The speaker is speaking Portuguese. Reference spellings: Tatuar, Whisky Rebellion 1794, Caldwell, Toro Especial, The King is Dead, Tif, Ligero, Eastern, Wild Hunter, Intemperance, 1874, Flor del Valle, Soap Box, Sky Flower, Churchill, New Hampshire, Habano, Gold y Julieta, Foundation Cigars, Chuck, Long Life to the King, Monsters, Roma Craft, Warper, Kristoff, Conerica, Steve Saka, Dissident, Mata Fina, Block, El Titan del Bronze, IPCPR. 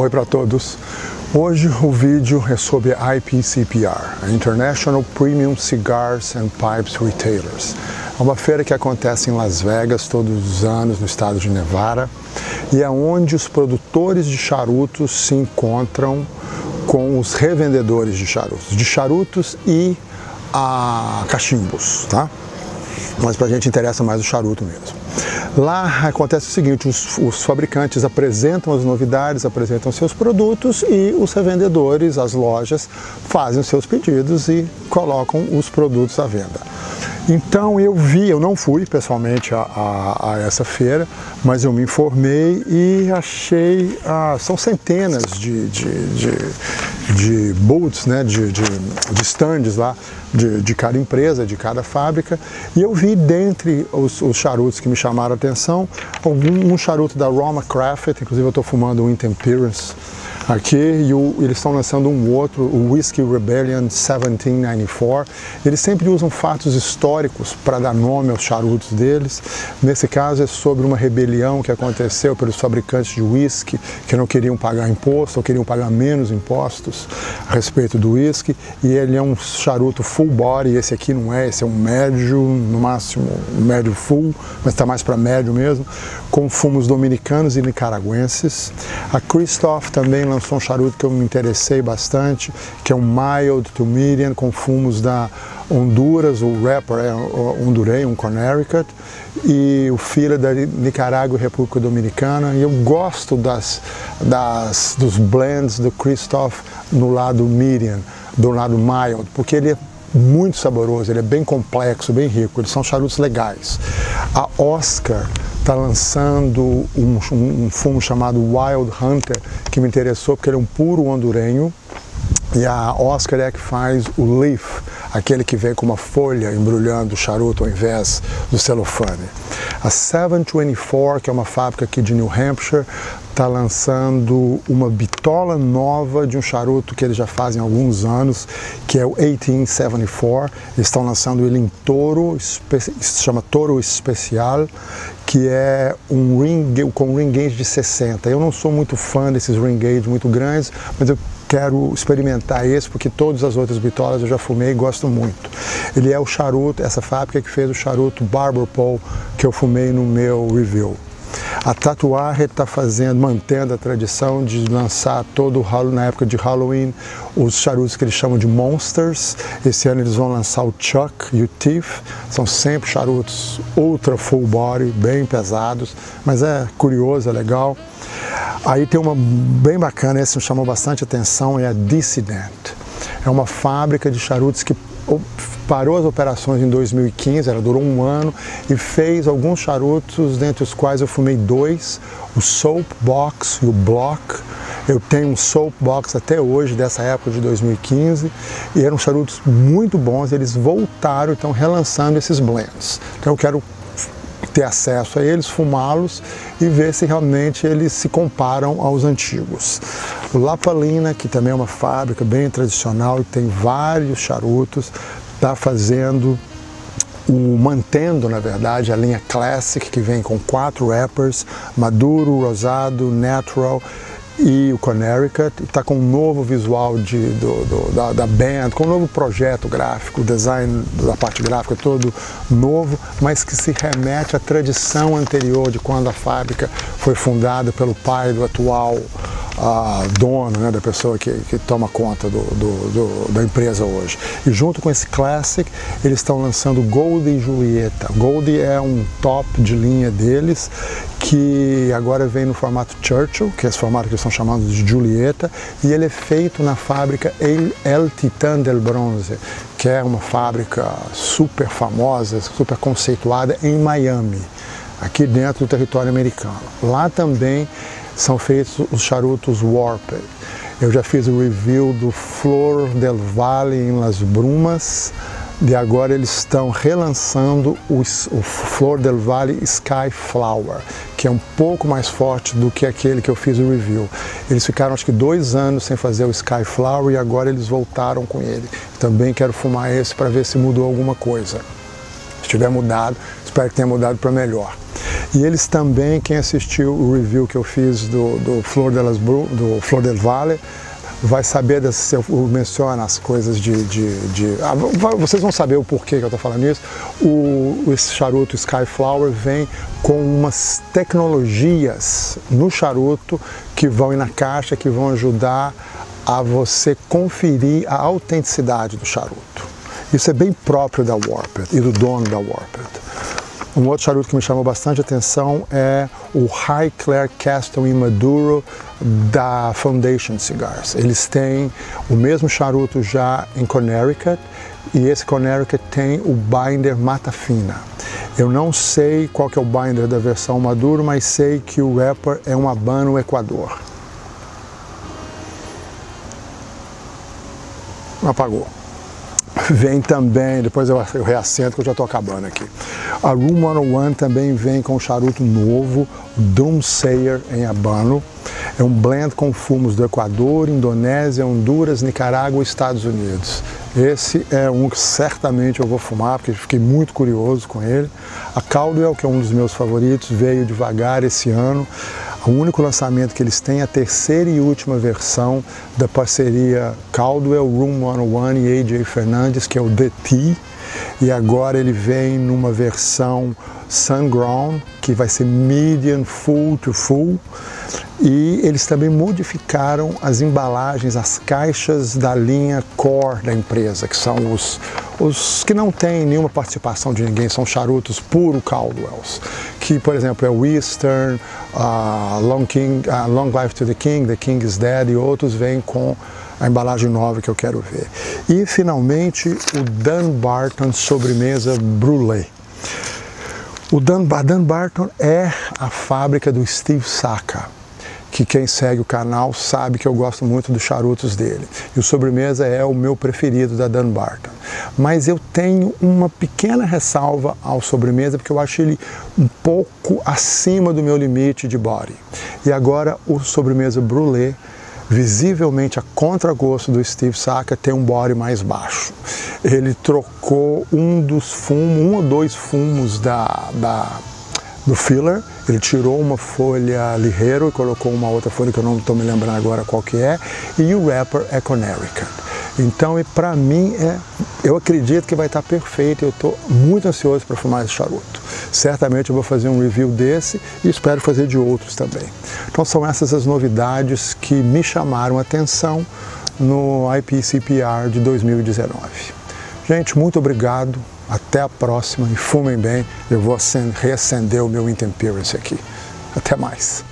Oi para todos! Hoje o vídeo é sobre a IPCPR, International Premium Cigars and Pipes Retailers. É uma feira que acontece em Las Vegas todos os anos no estado de Nevada e é onde os produtores de charutos se encontram com os revendedores de charutos e cachimbos, tá? Mas para a gente interessa mais o charuto mesmo. Lá acontece o seguinte, os fabricantes apresentam as novidades, apresentam seus produtos e os revendedores, as lojas, fazem os seus pedidos e colocam os produtos à venda. Então eu não fui pessoalmente a essa feira, mas eu me informei e achei, são centenas de booths, né, de stands lá, de cada empresa, de cada fábrica, e eu vi dentre os charutos que me chamaram a atenção, um charuto da Roma Craft, inclusive eu estou fumando um Intemperance aqui, e eles estão lançando um outro, o Whisky Rebellion 1794. Eles sempre usam fatos históricos para dar nome aos charutos deles. Nesse caso é sobre uma rebelião que aconteceu pelos fabricantes de whisky que não queriam pagar imposto ou queriam pagar menos impostos a respeito do whisky, e ele é um charuto full body. Esse aqui não é, esse é um médio, no máximo médio full, mas está mais para médio mesmo, com fumos dominicanos e nicaragüenses. A Kristoff também lançou um charuto que eu me interessei bastante, que é um mild to medium com fumos da Honduras, o wrapper é hondureiro, um Conerica, e o fila da Nicarágua e República Dominicana. E eu gosto dos blends do Kristoff no lado medium, do lado mild, porque ele é muito saboroso, ele é bem complexo, bem rico, eles são charutos legais. A Oscar está lançando um fumo chamado Wild Hunter, que me interessou porque ele é um puro hondurenho, e a Oscar é que faz o Leaf, aquele que vem com uma folha embrulhando o charuto ao invés do celofane. A 724, que é uma fábrica aqui de New Hampshire, está lançando uma bitola nova de um charuto que eles já fazem há alguns anos, que é o 1874. Eles estão lançando ele em Toro, se chama Toro Especial, que é um ring com ring gauge de 60. Eu não sou muito fã desses ring gauge muito grandes, mas eu quero experimentar esse porque todas as outras bitolas eu já fumei e gosto muito. Ele é o charuto, essa fábrica que fez o charuto Barber Pole, que eu fumei no meu review. A Tatuar está mantendo a tradição de lançar na época de Halloween os charutos que eles chamam de Monsters. Esse ano eles vão lançar o Chuck e o Tif. São sempre charutos ultra full body, bem pesados, mas é curioso, é legal. Aí tem uma bem bacana, esse me chamou bastante atenção, é a Dissident. É uma fábrica de charutos que parou as operações em 2015, ela durou um ano e fez alguns charutos, dentre os quais eu fumei dois, o Soap Box e o Block. Eu tenho um Soap Box até hoje, dessa época de 2015, e eram charutos muito bons. Eles voltaram e estão relançando esses blends, então eu quero ter acesso a eles, fumá-los e ver se realmente eles se comparam aos antigos. O Lapalina, que também é uma fábrica bem tradicional e tem vários charutos, está mantendo, na verdade, a linha Classic, que vem com 4 wrappers, maduro, rosado, natural e o Conerica. Está com um novo visual da band, com um novo projeto gráfico, o design da parte gráfica todo novo, mas que se remete à tradição anterior de quando a fábrica foi fundada pelo pai do atual dono, né, da pessoa que toma conta da empresa hoje. E junto com esse Classic, eles estão lançando o Gold e Julieta. Gold é um top de linha deles, que agora vem no formato Churchill, que é esse formato que eles estão chamando de Julieta, e ele é feito na fábrica El Titan del Bronze, que é uma fábrica super famosa, super conceituada em Miami, aqui dentro do território americano. Lá também são feitos os charutos Warped. Eu já fiz o review do Flor del Valle em Las Brumas, e agora eles estão relançando o Flor del Valle Sky Flower, que é um pouco mais forte do que aquele que eu fiz o review. Eles ficaram acho que 2 anos sem fazer o Sky Flower e agora eles voltaram com ele. Também quero fumar esse para ver se mudou alguma coisa. Se tiver mudado, espero que tenha mudado para melhor. E eles também, quem assistiu o review que eu fiz do Flor del Valle, vai saber se eu menciono as coisas vocês vão saber o porquê que eu estou falando isso. Esse charuto Sky Flower vem com umas tecnologias no charuto que vão ir na caixa, que vão ajudar a você conferir a autenticidade do charuto. Isso é bem próprio da Warped e do dono da Warped. Um outro charuto que me chamou bastante atenção é o Highclere Castle in Maduro da Foundation Cigars. Eles têm o mesmo charuto já em Connecticut, e esse Conerica tem o binder mata fina. Eu não sei qual que é o binder da versão maduro, mas sei que o wrapper é um Habano Equador. Apagou. Vem também, depois eu reacento que eu já estou acabando aqui. A Room 101 também vem com um charuto novo, Doomsayer em Habano. É um blend com fumos do Equador, Indonésia, Honduras, Nicarágua e Estados Unidos. Esse é um que certamente eu vou fumar, porque fiquei muito curioso com ele. A Caldwell, que é um dos meus favoritos, veio devagar esse ano. O único lançamento que eles têm é a terceira e última versão da parceria Caldwell, Room 101 e AJ Fernandes, que é o The Tea. E agora ele vem numa versão Sun Ground, que vai ser medium full to full. E eles também modificaram as embalagens, as caixas da linha Core da empresa, que são os que não têm nenhuma participação de ninguém, são charutos puro Caldwells, que, por exemplo, é o Eastern, Long Life to the King, The King is Dead e outros vêm com a embalagem nova que eu quero ver. E, finalmente, o Dunbarton Sobremesa Brûlée. O Dunbarton é a fábrica do Steve Saka, que quem segue o canal sabe que eu gosto muito dos charutos dele. E o Sobremesa é o meu preferido da Dunbarton. Mas eu tenho uma pequena ressalva ao Sobremesa, porque eu acho ele um pouco acima do meu limite de body. E agora o Sobremesa Brûlée, visivelmente a contragosto do Steve Saka, tem um body mais baixo. Ele trocou um ou dois fumos do filler, ele tirou uma folha Ligero e colocou uma outra folha que eu não estou me lembrando agora qual que é, e o wrapper é Conerica. Então, para mim, eu acredito que vai estar perfeito. Eu estou muito ansioso para fumar esse charuto. Certamente eu vou fazer um review desse e espero fazer de outros também. Então são essas as novidades que me chamaram a atenção no IPCPR de 2019. Gente, muito obrigado, até a próxima e fumem bem. Eu vou reacender o meu Intemperance aqui. Até mais!